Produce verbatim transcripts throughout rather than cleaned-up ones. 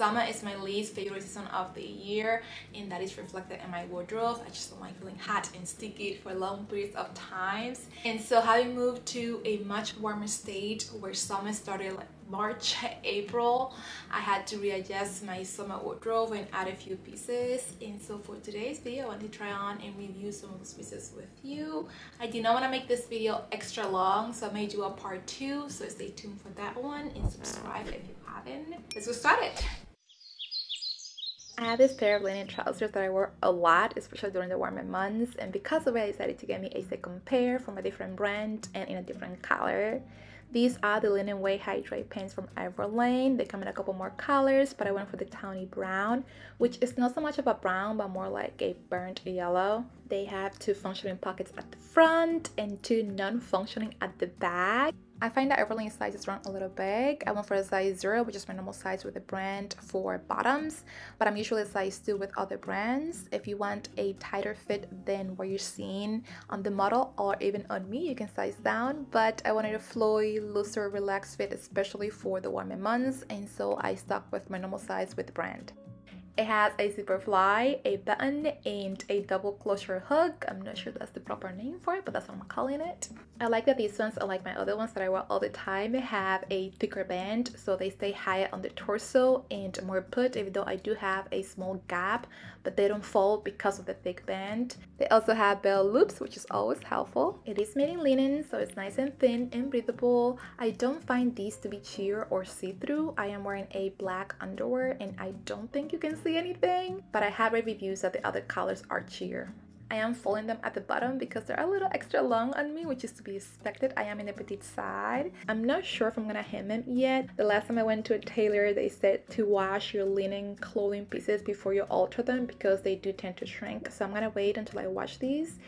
Summer is my least favorite season of the year, and that is reflected in my wardrobe. I just don't like feeling hot and sticky for long periods of times. And so having moved to a much warmer state where summer started like March, April, I had to readjust my summer wardrobe and add a few pieces. And so for today's video, I want to try on and review some of those pieces with you. I did not want to make this video extra long, so I may do a part two, so stay tuned for that one and subscribe if you haven't. Let's get started. I had this pair of linen trousers that I wore a lot, especially during the warmer months, and because of it, I decided to get me a second pair from a different brand and in a different color. These are the Linen Way Hydrate Pants from Everlane. They come in a couple more colors, but I went for the tawny brown, which is not so much of a brown, but more like a burnt yellow. They have two functioning pockets at the front and two non-functioning at the back. I find that Everlane size is run a little big. I went for a size zero, which is my normal size with the brand for bottoms, but I'm usually a size two with other brands. If you want a tighter fit than what you're seeing on the model or even on me, you can size down, but I wanted a flowy, looser, relaxed fit, especially for the warmer months, and so I stuck with my normal size with the brand. It has a zipper fly, a button, and a double closure hook. I'm not sure that's the proper name for it, but that's what I'm calling it. I like that these ones, unlike my other ones that I wear all the time, have a thicker band, so they stay higher on the torso and more put, even though I do have a small gap, but they don't fall because of the thick band. They also have bell loops, which is always helpful. It is made in linen, so it's nice and thin and breathable. I don't find these to be sheer or see-through. I am wearing a black underwear, and I don't think you can see anything, but I have read reviews that the other colors are sheer. I am folding them at the bottom because they're a little extra long on me, which is to be expected. I am in the petite side. I'm not sure if I'm gonna hem them yet. The last time I went to a tailor, they said to wash your linen clothing pieces before you alter them because they do tend to shrink. So I'm gonna wait until I wash these,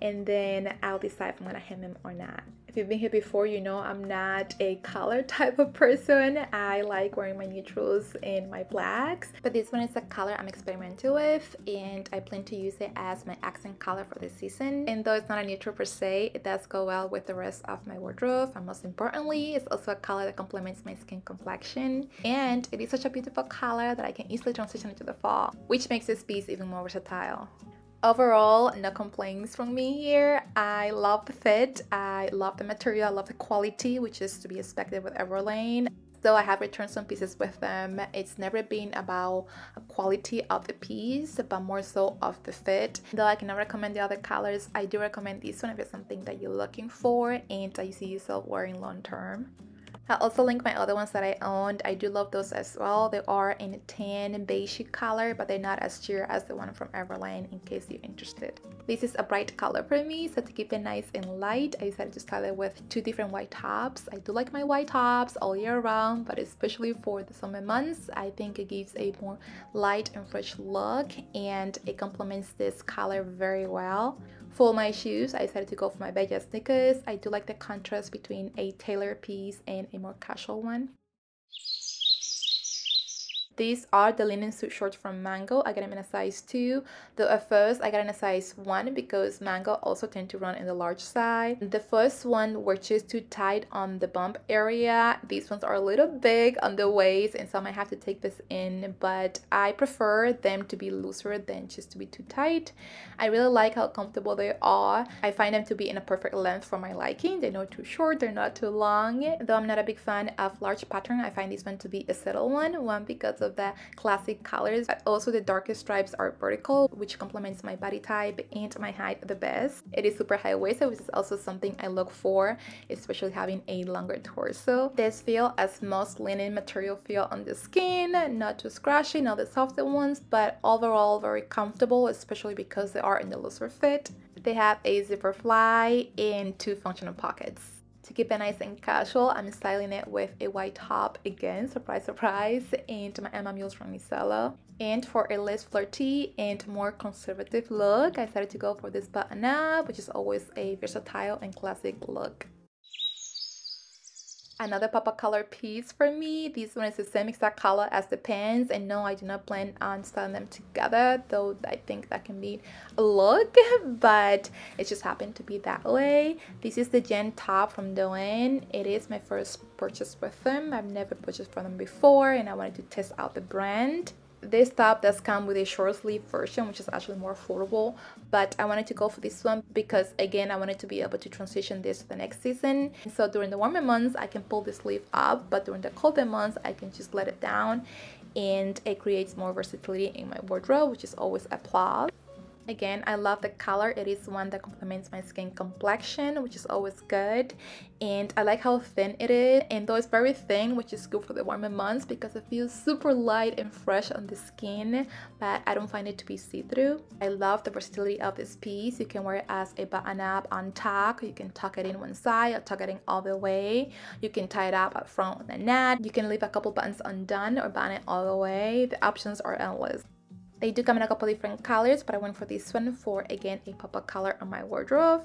and then I'll decide if I'm gonna hem them or not. If you've been here before, you know I'm not a color type of person. I like wearing my neutrals and my blacks, but this one is a color I'm experimenting with, and I plan to use it as my accent color for this season. And though it's not a neutral per se, it does go well with the rest of my wardrobe, and most importantly, it's also a color that complements my skin complexion, and it is such a beautiful color that I can easily transition into the fall, which makes this piece even more versatile. Overall, no complaints from me here. I love the fit, I love the material, I love the quality, which is to be expected with Everlane. So I have returned some pieces with them. It's never been about quality of the piece, but more so of the fit. Though I cannot recommend the other colors, I do recommend this one if it's something that you're looking for and that you see yourself wearing long term. I'll also link my other ones that I owned. I do love those as well. They are in a tan and beige color, but they're not as sheer as the one from Everlane, in case you're interested. This is a bright color for me, so to keep it nice and light, I decided to style it with two different white tops. I do like my white tops all year round, but especially for the summer months, I think it gives a more light and fresh look, and it complements this color very well. For my shoes, I decided to go for my beige sneakers. I do like the contrast between a tailored piece and a more casual one. These are the linen suit shorts from Mango. I got them in a size two, though at first I got in a size one because Mango also tend to run in the large side. The first one were just too tight on the bump area. These ones are a little big on the waist, and so I might have to take this in, but I prefer them to be looser than just to be too tight. I really like how comfortable they are. I find them to be in a perfect length for my liking. They're not too short, they're not too long. Though I'm not a big fan of large pattern, I find this one to be a subtle one, one because of the classic colors, but also the darkest stripes are vertical, which complements my body type and my height the best. It is super high-waisted, which is also something I look for, especially having a longer torso. This feel as most linen material feel on the skin, not too scratchy, not the softer ones, but overall very comfortable, especially because they are in the looser fit. They have a zipper fly and two functional pockets. To keep it nice and casual, I'm styling it with a white top again, surprise, surprise, and my Emma Mules from Nisolo. And for a less flirty and more conservative look, I decided to go for this button up, which is always a versatile and classic look. Another pop of color piece for me. This one is the same exact color as the pants, and no, I do not plan on styling them together, though I think that can be a look, but it just happened to be that way. This is the Gen top from Doen. It is my first purchase with them. I've never purchased from them before, and I wanted to test out the brand. This top does come with a short sleeve version, which is actually more affordable, but I wanted to go for this one because, again, I wanted to be able to transition this to the next season. And so during the warmer months, I can pull the sleeve up, but during the colder months, I can just let it down, and it creates more versatility in my wardrobe, which is always a plus. Again, I love the color. It is one that complements my skin complexion, which is always good. And I like how thin it is. And though it's very thin, which is good for the warmer months because it feels super light and fresh on the skin, but I don't find it to be see-through. I love the versatility of this piece. You can wear it as a button-up on tuck. You can tuck it in one side or tuck it in all the way. You can tie it up up front on the net. You can leave a couple buttons undone or button it all the way. The options are endless. They do come in a couple different colors, but I went for this one for, again, a pop of color on my wardrobe.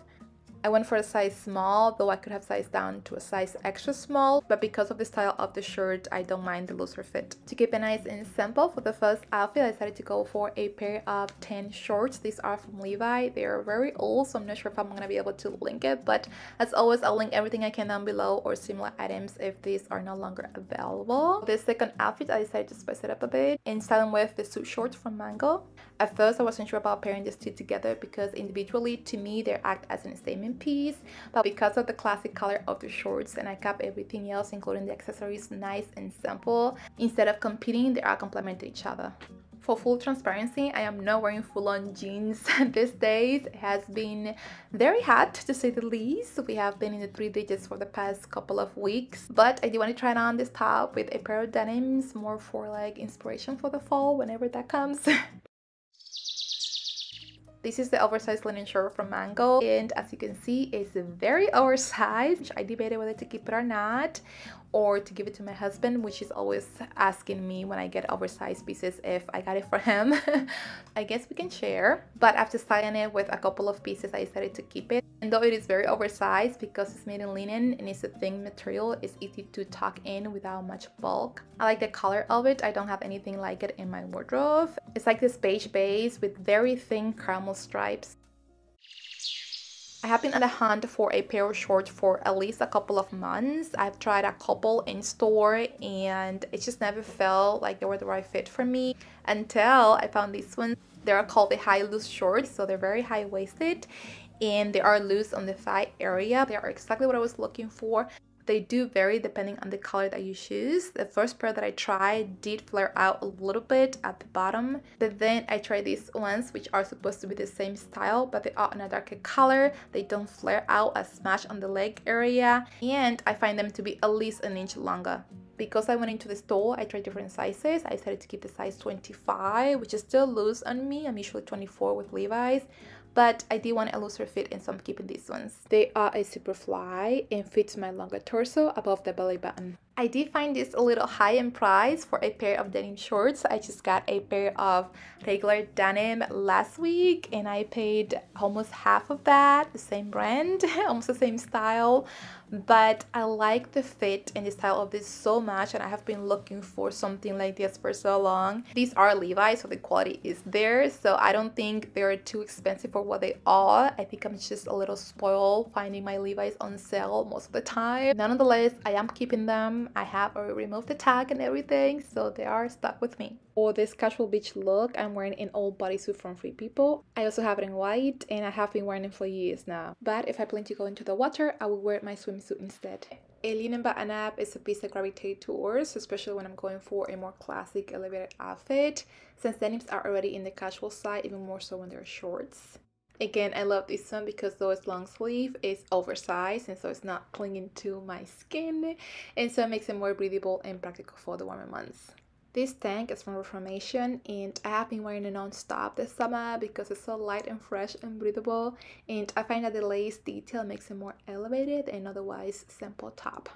I went for a size small, though I could have sized down to a size extra small, but because of the style of the shirt, I don't mind the looser fit. To keep it nice and simple, for the first outfit, I decided to go for a pair of tan shorts. These are from Levi's. They are very old, so I'm not sure if I'm going to be able to link it, but as always, I'll link everything I can down below or similar items if these are no longer available. For the second outfit, I decided to spice it up a bit and starting with the suit shorts from Mango. At first, I wasn't sure about pairing these two together because individually, to me, they act as an statement piece, but because of the classic color of the shorts, and I kept everything else including the accessories nice and simple, instead of competing, they are complementing each other. For full transparency, I am not wearing full-on jeans these days. It has been very hot, to say the least. We have been in the three digits for the past couple of weeks, but I do want to try on this top with a pair of denims, more for like inspiration for the fall whenever that comes. This is the oversized linen shirt from Mango, and as you can see, it's very oversized. I debated whether to keep it or not, or to give it to my husband, which is always asking me when I get oversized pieces if I got it for him. I guess we can share. But after styling it with a couple of pieces, I decided to keep it. And though it is very oversized because it's made in linen and it's a thin material, it's easy to tuck in without much bulk. I like the color of it. I don't have anything like it in my wardrobe. It's like this beige base with very thin caramel stripes. I have been on the hunt for a pair of shorts for at least a couple of months. I've tried a couple in store and it just never felt like they were the right fit for me until I found these ones. They are called the high loose shorts, so they're very high-waisted and they are loose on the thigh area. They are exactly what I was looking for. They do vary depending on the color that you choose. The first pair that I tried did flare out a little bit at the bottom, but then I tried these ones, which are supposed to be the same style, but they are in a darker color. They don't flare out as much on the leg area, and I find them to be at least an inch longer. Because I went into the store, I tried different sizes. I decided to keep the size twenty-five, which is still loose on me. I'm usually twenty-four with Levi's, but I did want a looser fit, and so I'm keeping these ones. They are a super fly and fits my longer torso above the belly button. I did find this a little high in price for a pair of denim shorts. I just got a pair of regular denim last week and I paid almost half of that, the same brand, almost the same style. But I like the fit and the style of this so much, and I have been looking for something like this for so long. These are Levi's, so the quality is there, so I don't think they're too expensive for what they are. I think I'm just a little spoiled finding my Levi's on sale most of the time. Nonetheless, I am keeping them. I have already removed the tag and everything, so they are stuck with me. For this casual beach look, I'm wearing an old bodysuit from Free People. I also have it in white, and I have been wearing it for years now. But if I plan to go into the water, I will wear my swimsuit instead. A linen button-up is a piece I gravitate towards, especially when I'm going for a more classic elevated outfit, since denims are already in the casual side, even more so when they're shorts. Again, I love this one because though it's long sleeve, it's oversized, and so it's not clinging to my skin, and so it makes it more breathable and practical for the warmer months. This tank is from Reformation, and I have been wearing it non-stop this summer because it's so light and fresh and breathable, and I find that the lace detail makes it more elevated and otherwise simple top.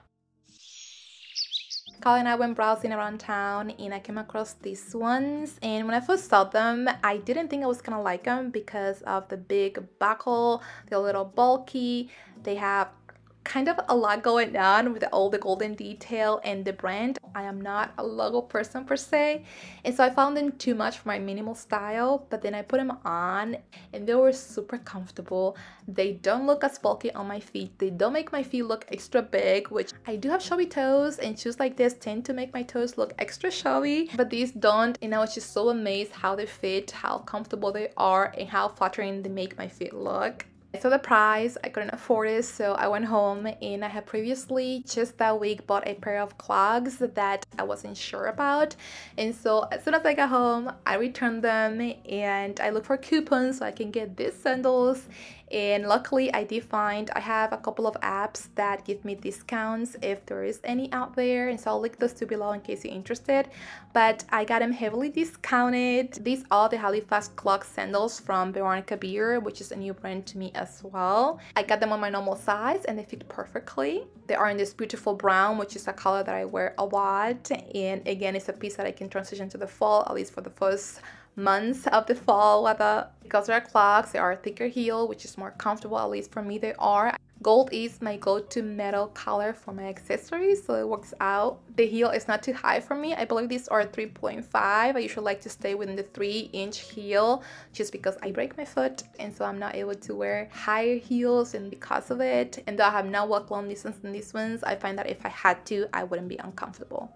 Kyle and I went browsing around town and I came across these ones, and when I first saw them, I didn't think I was gonna like them because of the big buckle. They're a little bulky, they have kind of a lot going on with all the golden detail and the brand. I am not a logo person per se, and so I found them too much for my minimal style, but then I put them on and they were super comfortable. They don't look as bulky on my feet. They don't make my feet look extra big, which I do have chubby toes, and shoes like this tend to make my toes look extra chubby, but these don't. And I was just so amazed how they fit, how comfortable they are, and how flattering they make my feet look. So the price, I couldn't afford it, so I went home, and I had previously just that week bought a pair of clogs that I wasn't sure about, and so as soon as I got home I returned them and I looked for coupons so I can get these sandals. And luckily I did find, I have a couple of apps that give me discounts if there is any out there, and so I'll link those two below in case you're interested. But I got them heavily discounted. These are the Halifax Clog sandals from Veronica Beard, which is a new brand to me as well. I got them on my normal size and they fit perfectly. They are in this beautiful brown, which is a color that I wear a lot, and again it's a piece that I can transition to the fall, at least for the first months of the fall weather. Because they are clogs, they are a thicker heel, which is more comfortable, at least for me they are. Gold is my go-to metal color for my accessories, so it works out. The heel is not too high for me. I believe these are three point five. I usually like to stay within the three inch heel just because I break my foot, and so I'm not able to wear higher heels, and because of it, and though I have not walked long distance in these ones, I find that if I had to, I wouldn't be uncomfortable.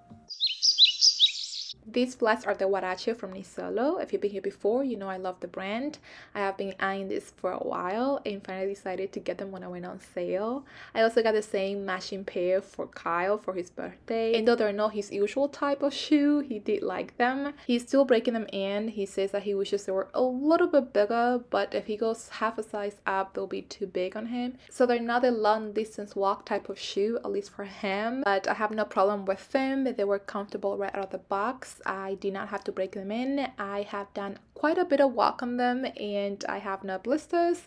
These flats are the Huarache from Nisolo. If you've been here before, you know I love the brand. I have been eyeing this for a while and finally decided to get them when I went on sale. I also got the same matching pair for Kyle for his birthday. And though they're not his usual type of shoe, he did like them. He's still breaking them in. He says that he wishes they were a little bit bigger, but if he goes half a size up, they'll be too big on him. So they're not a long distance walk type of shoe, at least for him. But I have no problem with them. They were comfortable right out of the box. I did not have to break them in. I have done quite a bit of walk on them and I have no blisters.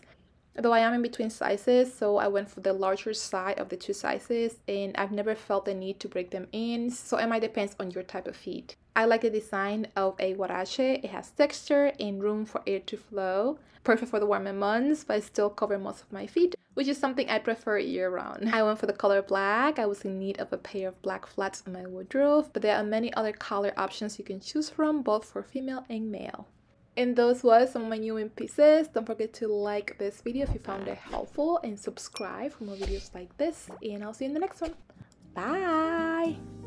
Though I am in between sizes, so I went for the larger side of the two sizes, and I've never felt the need to break them in, so it might depend on your type of feet. I like the design of a Huarache. It has texture and room for air to flow. Perfect for the warmer months, but I still cover most of my feet, which is something I prefer year-round. I went for the color black. I was in need of a pair of black flats in my wardrobe, but there are many other color options you can choose from, both for female and male. And those were some of my new in pieces. Don't forget to like this video if you found it helpful, and subscribe for more videos like this, and I'll see you in the next one. Bye!